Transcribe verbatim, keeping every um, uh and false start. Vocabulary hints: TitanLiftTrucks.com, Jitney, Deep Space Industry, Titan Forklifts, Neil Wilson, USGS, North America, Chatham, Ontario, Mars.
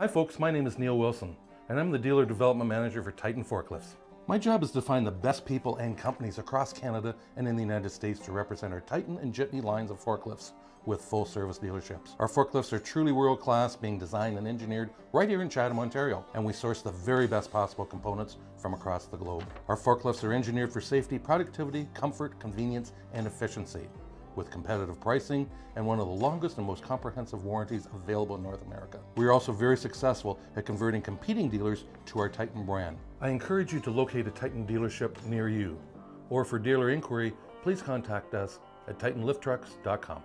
Hi folks, my name is Neil Wilson, and I'm the Dealer Development Manager for Titan Forklifts. My job is to find the best people and companies across Canada and in the United States to represent our Titan and Jitney lines of forklifts with full service dealerships. Our forklifts are truly world class, being designed and engineered right here in Chatham, Ontario, and we source the very best possible components from across the globe. Our forklifts are engineered for safety, productivity, comfort, convenience, and efficiency, with competitive pricing and one of the longest and most comprehensive warranties available in North America. We are also very successful at converting competing dealers to our Titan brand. I encourage you to locate a Titan dealership near you, or for dealer inquiry, please contact us at Titan Lift Trucks dot com.